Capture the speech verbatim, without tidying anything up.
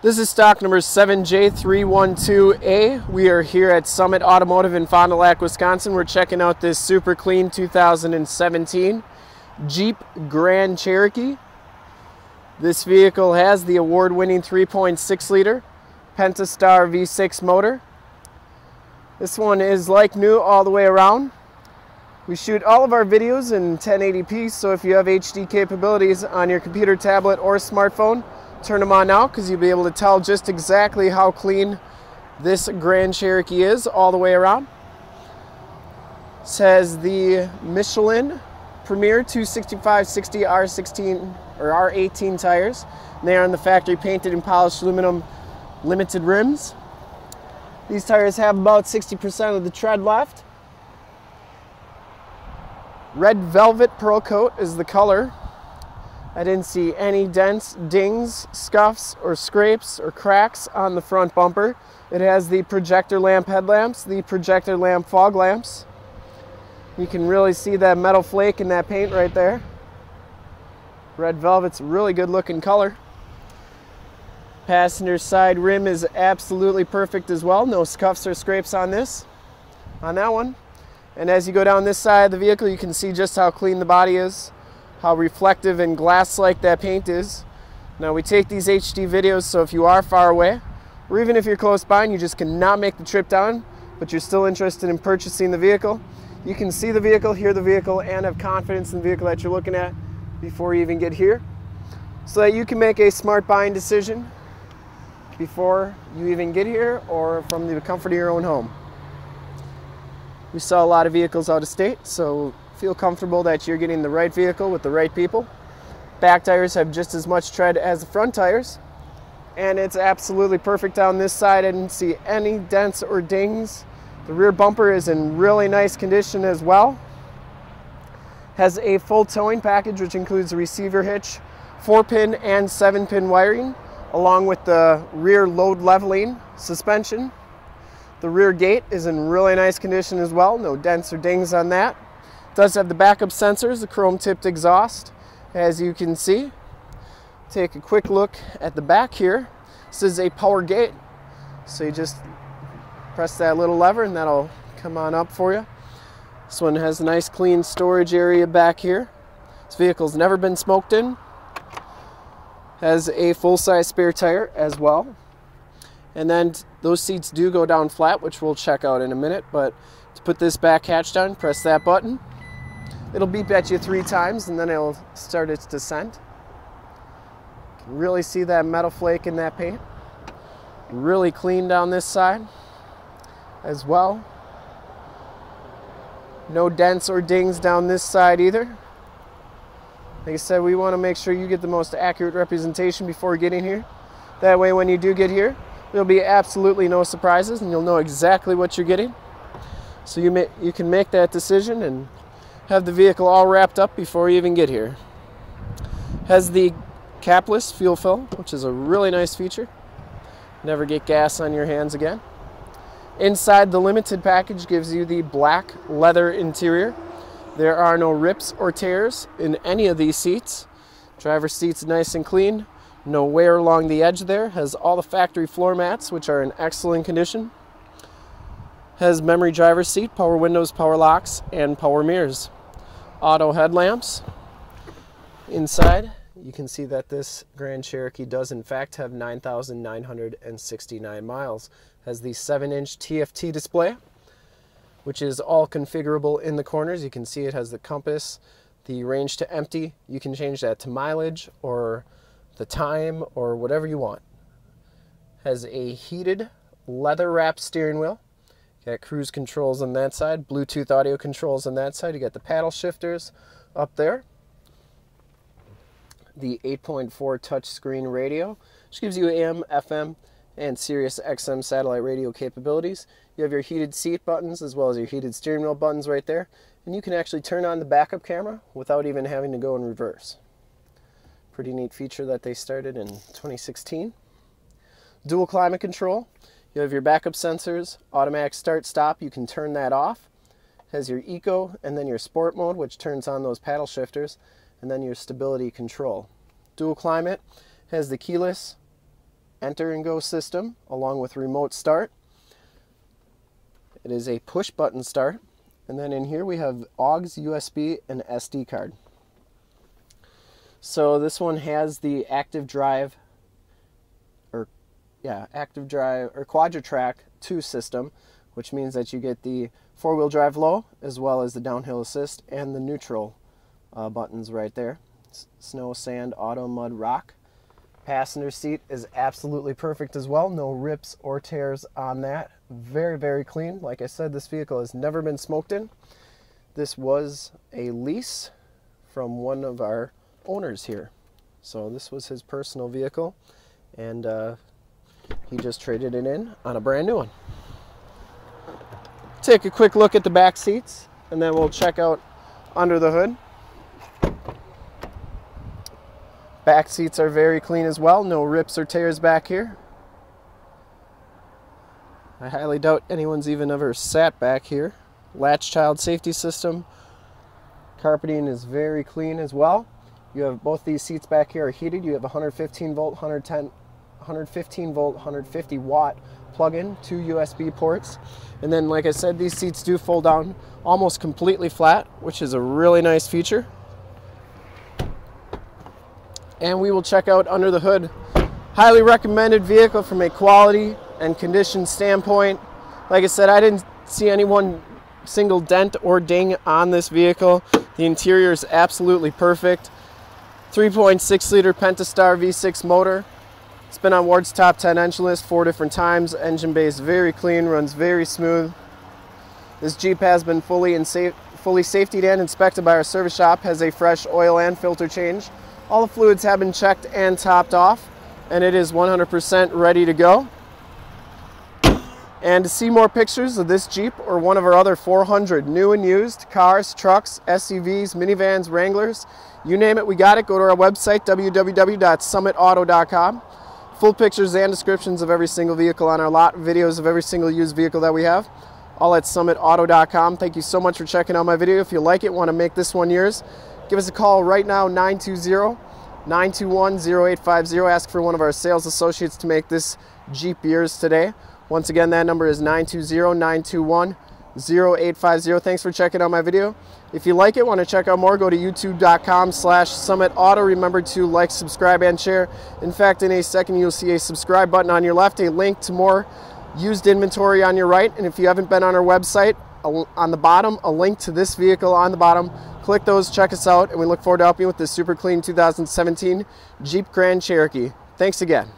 This is stock number seven J three one two A. We are here at Summit Automotive in Fond du Lac, Wisconsin. We're checking out this super clean two thousand seventeen Jeep Grand Cherokee. This vehicle has the award-winning three point six liter Pentastar V six motor. This one is like new all the way around. We shoot all of our videos in ten eighty p, so if you have H D capabilities on your computer, tablet, or smartphone, turn them on now, because you'll be able to tell just exactly how clean this Grand Cherokee is all the way around. This has the Michelin Premier two sixty-five sixty R sixteen or R eighteen tires. And they are in the factory painted and polished aluminum limited rims. These tires have about sixty percent of the tread left. Red velvet pearl coat is the color. I didn't see any dents, dings, scuffs, or scrapes, or cracks on the front bumper. It has the projector lamp headlamps, the projector lamp fog lamps. You can really see that metal flake in that paint right there. Red velvet's a really good looking color. Passenger side rim is absolutely perfect as well. No scuffs or scrapes on this, on that one. And as you go down this side of the vehicle, you can see just how clean the body is, how reflective and glass-like that paint is. Now, we take these H D videos, so if you are far away, or even if you're close by and you just cannot make the trip down, but you're still interested in purchasing the vehicle, you can see the vehicle, hear the vehicle, and have confidence in the vehicle that you're looking at before you even get here, so that you can make a smart buying decision before you even get here or from the comfort of your own home. We sell a lot of vehicles out of state, so feel comfortable that you're getting the right vehicle with the right people. Back tires have just as much tread as the front tires, and it's absolutely perfect down this side. I didn't see any dents or dings. The rear bumper is in really nice condition as well. Has a full towing package, which includes a receiver hitch, four pin and seven pin wiring, along with the rear load leveling suspension. The rear gate is in really nice condition as well. No dents or dings on that. Does have the backup sensors, the chrome tipped exhaust, as you can see. Take a quick look at the back here. This is a power gate, so you just press that little lever and that'll come on up for you. This one has a nice clean storage area back here. This vehicle's never been smoked in. Has a full-size spare tire as well. And then those seats do go down flat, which we'll check out in a minute, but to put this back hatch down, press that button. It'll beep at you three times and then it'll start its descent. You can really see that metal flake in that paint. Really clean down this side as well. No dents or dings down this side either. Like I said, we want to make sure you get the most accurate representation before getting here. That way when you do get here, there'll be absolutely no surprises and you'll know exactly what you're getting. So you, may, you can make that decision and have the vehicle all wrapped up before you even get here. Has the capless fuel fill, which is a really nice feature. Never get gas on your hands again. Inside, the limited package gives you the black leather interior. There are no rips or tears in any of these seats. Driver's seat's nice and clean. No wear along the edge there. Has all the factory floor mats, which are in excellent condition. Has memory driver's seat, power windows, power locks, and power mirrors. Auto headlamps. Inside, you can see that this Grand Cherokee does in fact have nine thousand nine hundred sixty-nine miles. Has the seven inch T F T display, which is all configurable in the corners. You can see it has the compass, the range to empty. You can change that to mileage or the time or whatever you want. Has a heated leather wrapped steering wheel. You got cruise controls on that side, Bluetooth audio controls on that side. You got the paddle shifters up there. The eight point four touchscreen radio, which gives you A M, F M, and Sirius X M satellite radio capabilities. You have your heated seat buttons as well as your heated steering wheel buttons right there. And you can actually turn on the backup camera without even having to go in reverse. Pretty neat feature that they started in twenty sixteen. Dual climate control. You have your backup sensors, automatic start stop, you can turn that off. Has your eco and then your sport mode, which turns on those paddle shifters, and then your stability control. Dual climate, has the keyless enter and go system along with remote start. It is a push button start. And then in here we have aux, U S B, and S D card. So this one has the active drive or yeah, active drive or Quadra-Trac two system, which means that you get the four-wheel drive low as well as the downhill assist and the neutral uh, buttons right there. Snow, sand, auto, mud, rock. Passenger seat is absolutely perfect as well. No rips or tears on that. Very, very clean. Like I said, this vehicle has never been smoked in. This was a lease from one of our owners here. So this was his personal vehicle, and uh, he just traded it in on a brand new one. Take a quick look at the back seats, and then we'll check out under the hood. Back seats are very clean as well. No rips or tears back here. I highly doubt anyone's even ever sat back here. Latch child safety system. Carpeting is very clean as well. You have both these seats back here are heated. You have one hundred fifteen volt, one hundred ten, one hundred fifteen volt, one hundred fifty watt plug-in, two U S B ports. And then, like I said, these seats do fold down almost completely flat, which is a really nice feature. And we will check out under the hood. Highly recommended vehicle from a quality and condition standpoint. Like I said, I didn't see any one single dent or ding on this vehicle. The interior is absolutely perfect. three point six liter Pentastar V six motor. It's been on Ward's top ten engine list four different times. Engine bay is very clean, runs very smooth. This Jeep has been fully, and safe, fully safetied and inspected by our service shop. Has a fresh oil and filter change. All the fluids have been checked and topped off, and it is one hundred percent ready to go. And to see more pictures of this Jeep or one of our other four hundred new and used cars, trucks, S U Vs, minivans, Wranglers, you name it, we got it. Go to our website, w w w dot summit auto dot com. Full pictures and descriptions of every single vehicle on our lot, videos of every single used vehicle that we have, all at summit auto dot com. Thank you so much for checking out my video. If you like it, want to make this one yours, give us a call right now, nine two zero, nine two one, zero eight five zero. Ask for one of our sales associates to make this Jeep yours today. Once again, that number is nine two zero, nine two one, zero eight five zero. Thanks for checking out my video. If you like it, want to check out more, go to youtube dot com slash summit auto. Remember to like, subscribe, and share. In fact, in a second, you'll see a subscribe button on your left, a link to more used inventory on your right. And if you haven't been on our website, on the bottom, a link to this vehicle on the bottom. Click those, check us out, and we look forward to helping you with this super clean two thousand seventeen Jeep Grand Cherokee. Thanks again.